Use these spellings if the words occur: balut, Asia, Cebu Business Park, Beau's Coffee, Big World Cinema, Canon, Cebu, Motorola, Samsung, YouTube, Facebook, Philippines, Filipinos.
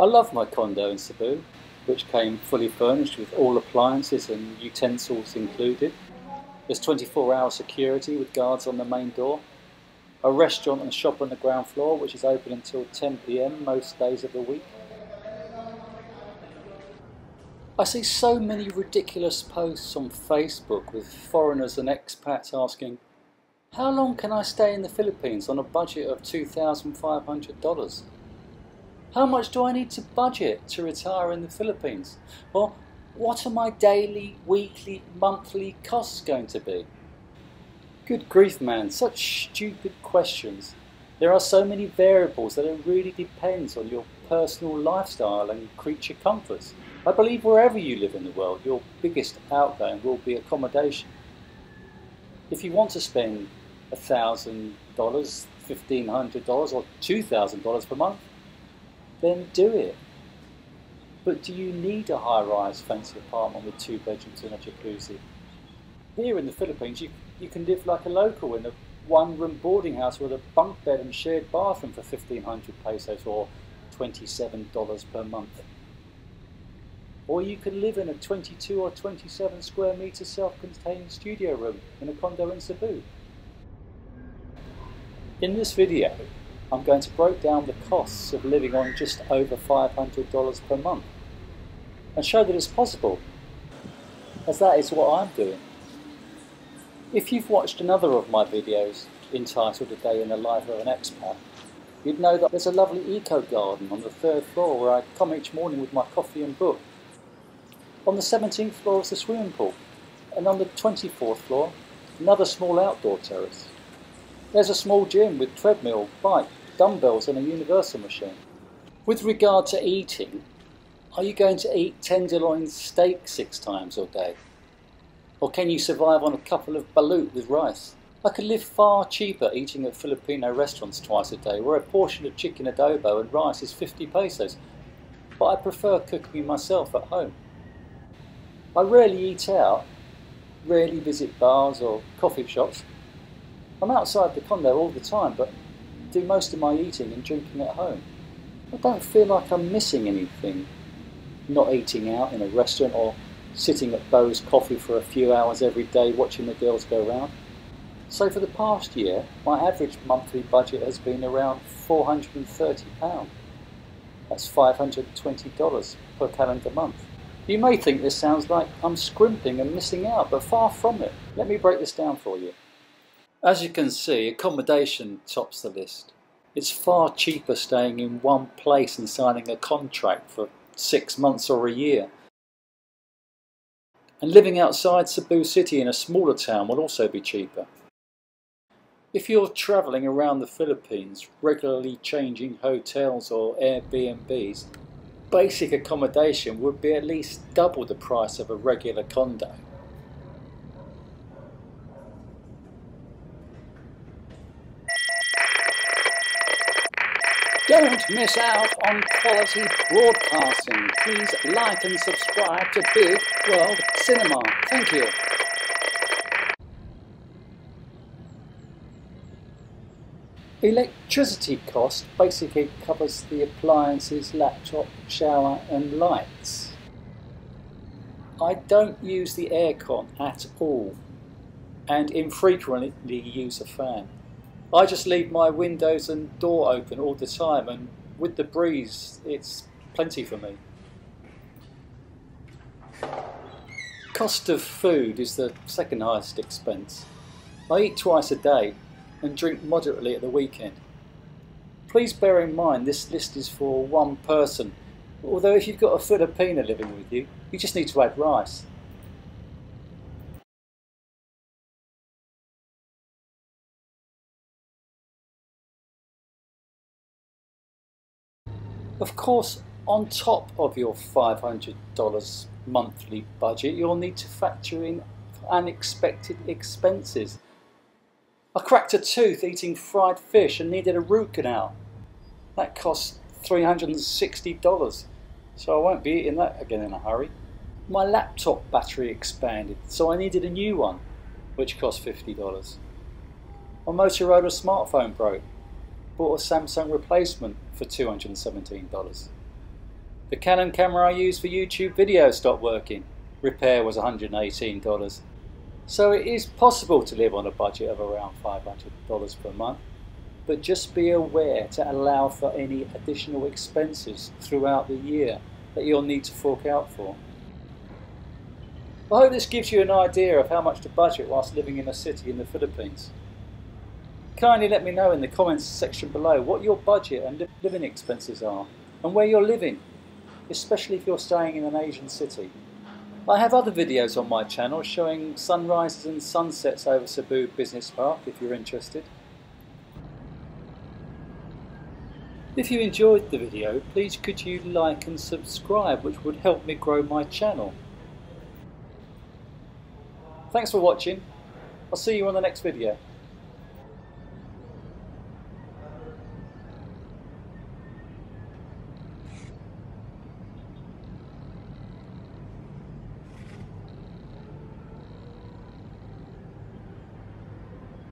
I love my condo in Cebu, which came fully furnished with all appliances and utensils included. There's 24-hour security with guards on the main door, a restaurant and shop on the ground floor which is open until 10 p.m. most days of the week. I see so many ridiculous posts on Facebook with foreigners and expats asking, how long can I stay in the Philippines on a budget of $2,500? How much do I need to budget to retire in the Philippines? Or what are my daily, weekly, monthly costs going to be? Good grief, man, such stupid questions. There are so many variables that it really depends on your personal lifestyle and creature comforts. I believe wherever you live in the world, your biggest outgoing will be accommodation. If you want to spend $1,000, $1,500 or $2,000 per month, then do it. But do you need a high-rise fancy apartment with 2 bedrooms and a jacuzzi? Here in the Philippines, you can live like a local in a one-room boarding house with a bunk bed and shared bathroom for 1,500 pesos or $27 per month. Or you could live in a 22 or 27 square metre self-contained studio room in a condo in Cebu. In this video, I'm going to break down the costs of living on just over $500 per month and show that it's possible, as that is what I'm doing. If you've watched another of my videos entitled A Day in the Life of an Expat, you'd know that there's a lovely eco garden on the 3rd floor where I come each morning with my coffee and book. On the 17th floor is the swimming pool, and on the 24th floor, another small outdoor terrace. There's a small gym with treadmill, bike, dumbbells and a universal machine. With regard to eating, are you going to eat tenderloin steak 6 times a day? Or can you survive on a couple of balut with rice? I could live far cheaper eating at Filipino restaurants twice a day, where a portion of chicken adobo and rice is 50 pesos, but I prefer cooking myself at home. I rarely eat out, rarely visit bars or coffee shops. I'm outside the condo all the time, but do most of my eating and drinking at home. I don't feel like I'm missing anything, not eating out in a restaurant or sitting at Beau's Coffee for a few hours every day watching the girls go round. So for the past year, my average monthly budget has been around £430. That's $520 per calendar month. You may think this sounds like I'm scrimping and missing out, but far from it. Let me break this down for you. As you can see, accommodation tops the list. It's far cheaper staying in one place and signing a contract for 6 months or a year. And living outside Cebu City in a smaller town will also be cheaper. If you're travelling around the Philippines, regularly changing hotels or Airbnbs, basic accommodation would be at least double the price of a regular condo. Don't miss out on quality broadcasting. Please like and subscribe to Big World Cinema. Thank you. Electricity cost basically covers the appliances, laptop, shower and lights. I don't use the aircon at all and infrequently use a fan. I just leave my windows and door open all the time, and with the breeze it's plenty for me. Cost of food is the second highest expense. I eat twice a day and drink moderately at the weekend. Please bear in mind this list is for one person, although if you've got a Filipina living with you, you just need to add rice. Of course, on top of your $500 monthly budget, you'll need to factor in unexpected expenses. I cracked a tooth eating fried fish and needed a root canal. That cost $360, so I won't be eating that again in a hurry. My laptop battery expanded, so I needed a new one, which cost $50. My Motorola smartphone broke. Bought a Samsung replacement for $217. The Canon camera I used for YouTube video stopped working. Repair was $118. So it is possible to live on a budget of around $500 per month, but just be aware to allow for any additional expenses throughout the year that you'll need to fork out for. I hope this gives you an idea of how much to budget whilst living in a city in the Philippines. Kindly let me know in the comments section below what your budget and living expenses are and where you're living, especially if you're staying in an Asian city. I have other videos on my channel showing sunrises and sunsets over Cebu Business Park if you're interested. If you enjoyed the video, please could you like and subscribe, which would help me grow my channel. Thanks for watching. I'll see you on the next video.